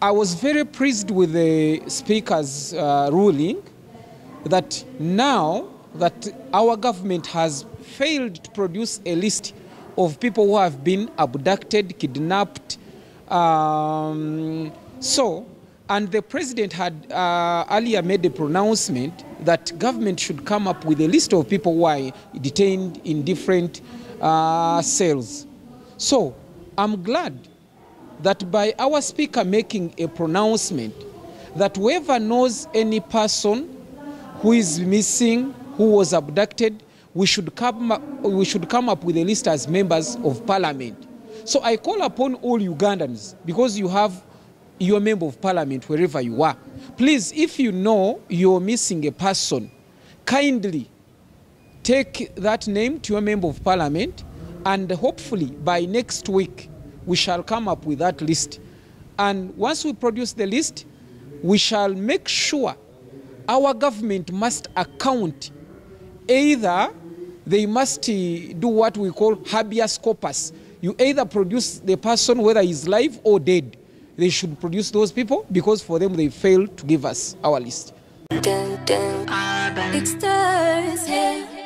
I was very pleased with the Speaker's ruling that now that our government has failed to produce a list of people who have been abducted, kidnapped. And the President had earlier made a pronouncement that government should come up with a list of people who are detained in different cells. So I'm glad that by our Speaker making a pronouncement that whoever knows any person who is missing, who was abducted, we should come up with a list as members of parliament. So I call upon all Ugandans, because you have your member of parliament wherever you are. Please, if you know you're missing a person, kindly take that name to your member of parliament, and hopefully by next week we shall come up with that list. And once we produce the list, we shall make sure our government must account. Either they must do what we call habeas corpus. You either produce the person, whether he's live or dead. They should produce those people, because for them they failed to give us our list. It's Thursday.